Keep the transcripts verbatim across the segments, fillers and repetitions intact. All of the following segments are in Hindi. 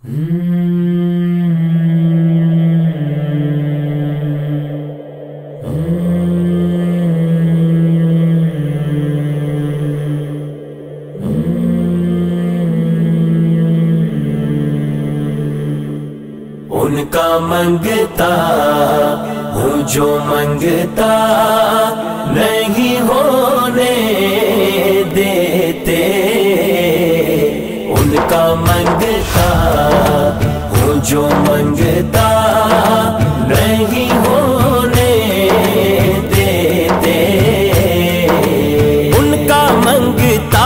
उनका मांगता हूँ जो मांगता नहीं होने देते। उनका मांगता हूँ जो मांगता नहीं होने देते। उनका मांगता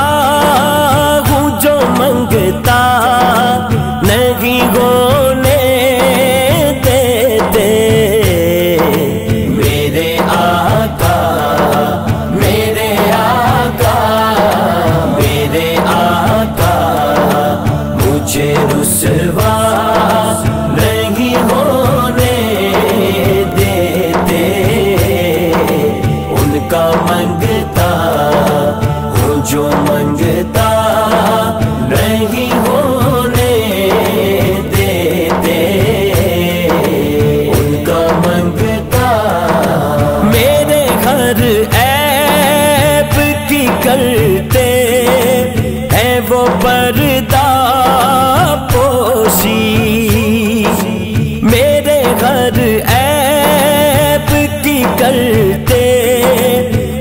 हूँ जो मांगता नहीं होने देते। मेरे आका मेरे आका मेरे आका मुझे रुसवा नहीं होने देते। उनका मांगता हूँ जो मांगता नहीं होने देते। उनका मांगता मेरे घर ऐब की करते हैं वो पर्दा पोशी। मेरे घर ऐब की करते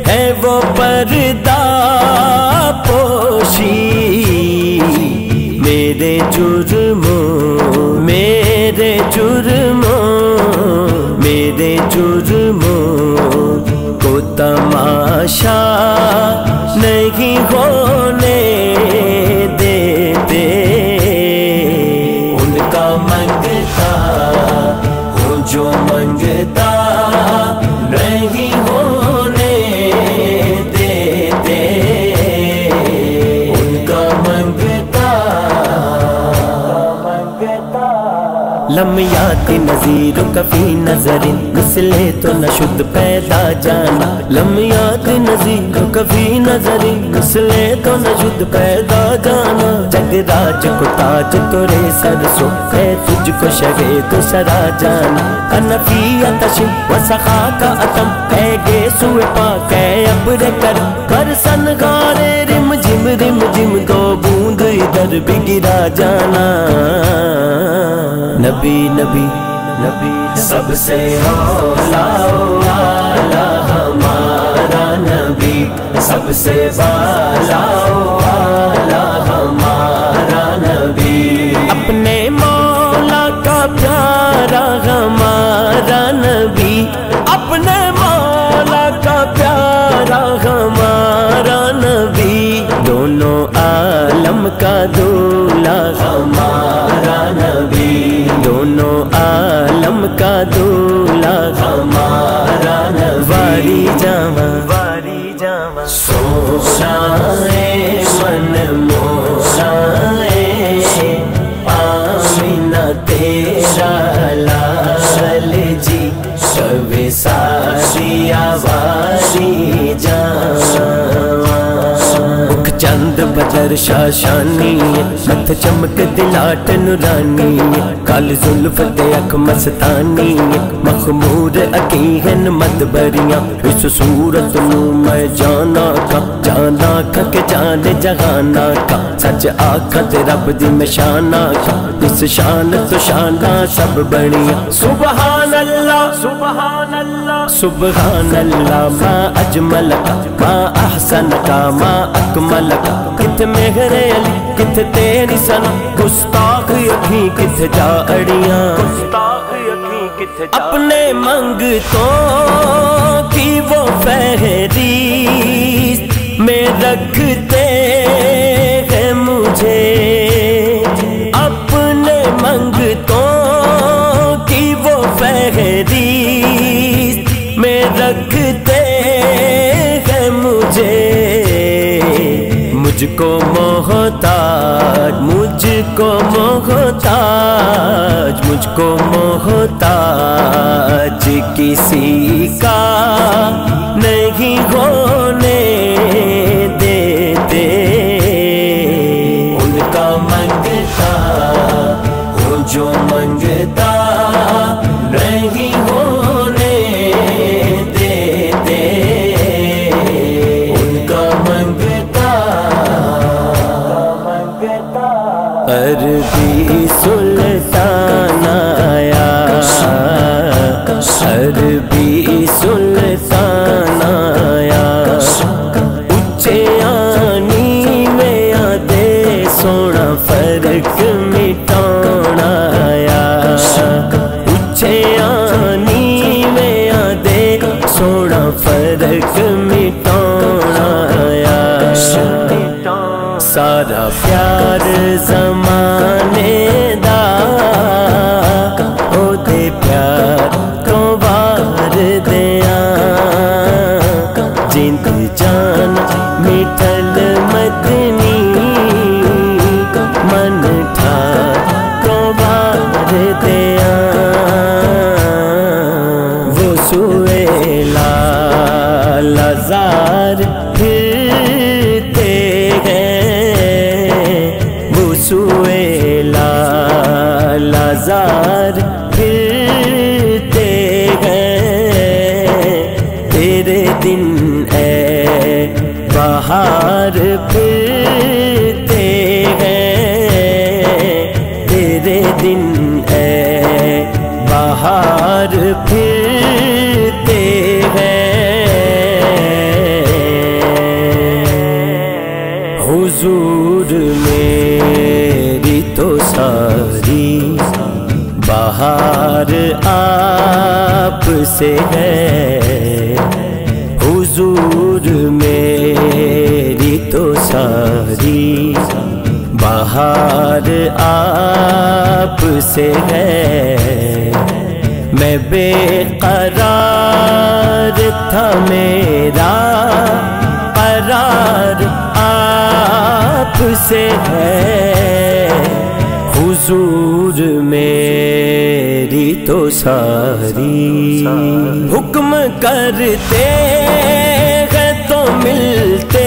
हैं वो पर्दा पोशी। मेरे जुर्मों मेरे जुर्मों मेरे जुर्मों को तमाशा नहीं होने देते। उनका मांगता हूँ जो मांगता नहीं होने देते। उनका मांगता मांगता लम्याति नज़ीरों का फी नजर इसलिए तो न शुद्ध पैदा जाना। लम्याति नज़ीरों का फी नजर इसलिए तो न शुद्ध पैदा जाना। जगराज को ताज तोरे सरसों है तुझको शहे तो सरा जाना। अनफी अतशिम व सखा का अतम है गे सुए पाक है अब्र करम कर सनगारे रिम झिम रिम झिम दो बूंद इधर भी गिरा जाना। नबी नबी नबी सबसे औला औला हमारा नबी सबसे बाला औला हमारा नबी। अपने मौला का प्यारा हमारा नबी अपने मौला का प्यारा हमारा नबी। दोनों आलम का दूल्हा हमारा नबी दोनों आलम का दूल्हा हमारा नबी। वारी जामा वारी जामा सोशाए मन मोशाए आमिना तेरा लाल जी शबे सारी आवारी जामा। चंद बजर शाशानी मत चमक दिलाट नुरानी काल जुल्फ दे अख मस्तानी मखमूर अकीहन मत बरिया। इस सूरत नू मैं जाना का जाना का के जाने जगाना का। सच आखा ते रब दी मैं शाना का इस शान तो शाना सब बनिया। सुबहान अल्लाह सुबहान अल्लाह सुबहान अल्लाह मा अजमल का मा अहसन का मा अकमल। कित मेहरे अली कित तेरी सना गुस्ताख अखी कित जा अड़िया। अपने मंगतों की वो फहरीस्त में रखते हैं मुझे। अपने मंगतों की वो फहरीस्त में रखते हैं मुझे। मुझको मोहताज मुझको मोहताज मुझको मोहताज किसी का नहीं होने देते। उनका मांगता अरबी सुल्तान आया, अरबी सुल्तान आया। उच्चे आनी में आते सोना फर्क मिटाना आया, उच्चे आनी में आते सोना फर्क मिटाना आया। सारा प्यार जमाने दा होते प्यार तो बार दिया, जिंद जान मिठल मदनी मन था तो बार दिया। वो सुए लाल जार फिरते सुएला लाजार फिरते हैं, तेरे दिन है बाहर फिरते हैं, तेरे दिन है बाहर फिरते हैं। हुजूर में तो सारी बाहर आप से है, हुजूर मेरी तो सारी बाहर आप से है। मैं बेकरार था मेरा करार आप से है, हुजूर मेरी तो सारी। हुक्म करते हैं तो मिलते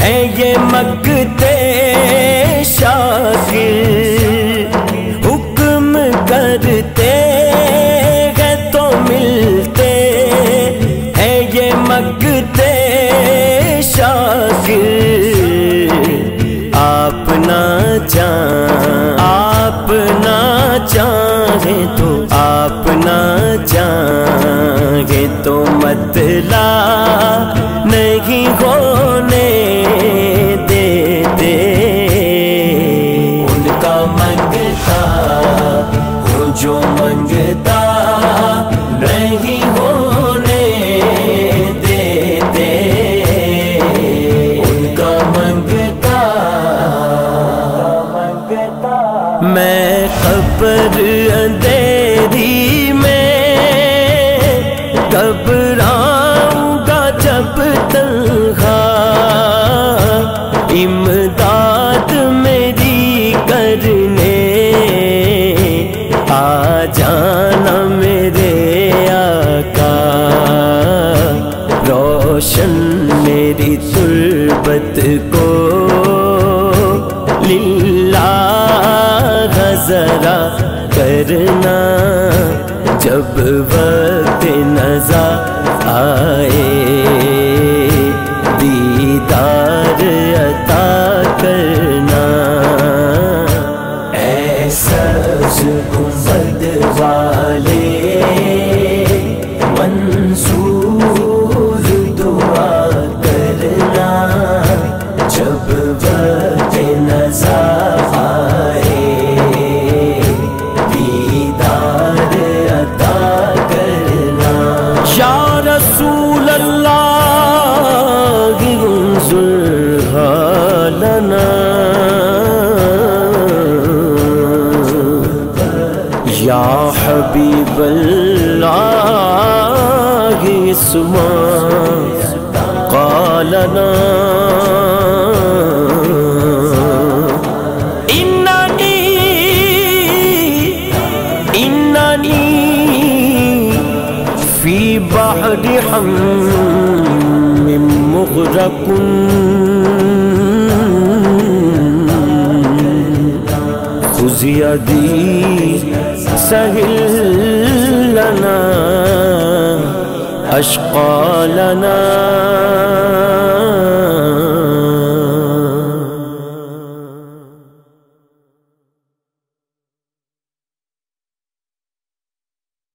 हैं ये मगते शागिर, हुक्म करते हैं तो मिलते हैं ये मगते शागिर। आप ना चाहें, आप ना चाहें तो, आप ना चाहें तो मतला नहीं होने देते। उनका मंगता वो जो मंगता नहीं होने देते, उनका मंगता। मैं कब्र अंधेरी में घबराऊंगा जब तन्हा, इमदाद मेरी करने आ जाना मेरे आका। रोशन मेरी तुर्बत को लिल्ला जरा करना, जब वक्त नज़ा आए दीदार अता करना। ऐसा गुंबद वाले मंसूर दुआ करना, जब वक्त नज़ा आए या हबीबल्लाह सुमा कालना। इन्नी इन्नी फी बहरि हम्म मुग़रक़ुन, खुज़िया दी सहल लना अश्क़ा लना।